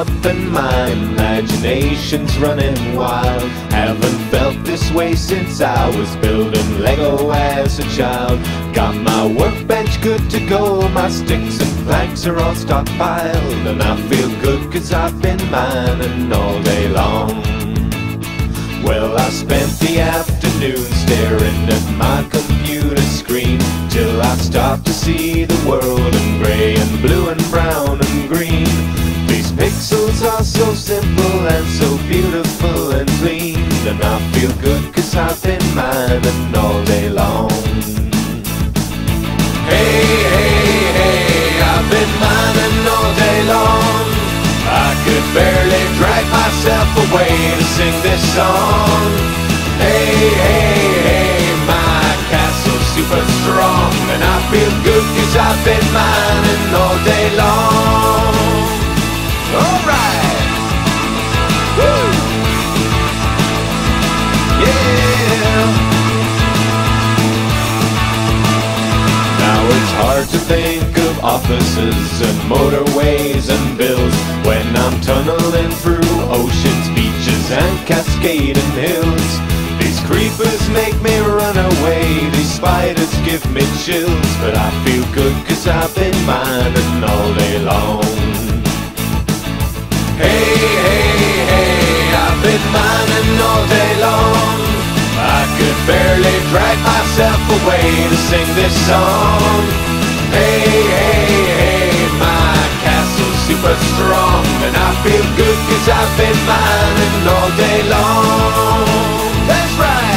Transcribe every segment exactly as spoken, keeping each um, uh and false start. up and my imagination's running wild. Haven't felt this way since I was building Lego as a child. Got my workbench good to go, my sticks and planks are all stockpiled, and I feel good cause I've been mining all day long. Well, I spent the afternoon staring at my computer screen till I stopped to see the world in grey and blue and brown and green. These pixels are so simple and so beautiful and clean, and I feel good cause I've been mining all day long. Hey, hey, hey, I've been mining all day long. I could barely drag myself away to sing this song. Hey, hey, hey, my castle's super strong, and I feel good cause I've been mining all day long. Alright! Woo! Yeah! Now it's hard to think of offices and motorways and bills when I'm tunneling through oceans, beaches and cascading hills. These creepers make me run away, these spiders give me chills, but I feel good cause I've been mining all day long. Hey, hey, hey, I've been mining all day long. I could barely drag myself away to sing this song. Hey, hey, hey, my castle's super strong, and I feel good cause I've been mining all day long. That's right!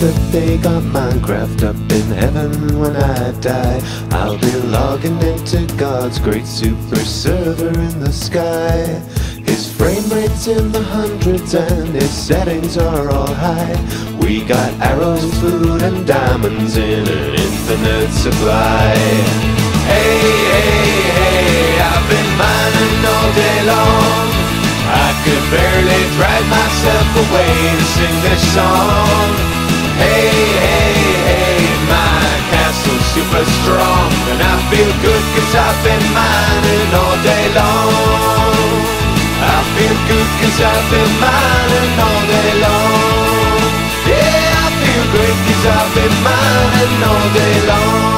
That they got Minecraft up in heaven when I die. I'll be logging into God's great super server in the sky. His frame rate's in the hundreds and his settings are all high. We got arrows, food and diamonds in an infinite supply. Hey, hey, hey, I've been mining all day long. I could barely drag myself away to sing this song. Hey, hey, hey, my castle's super strong, and I feel good cause I've been mining all day long. I feel good cause I've been mining all day long. Yeah, I feel great cause I've been mining all day long.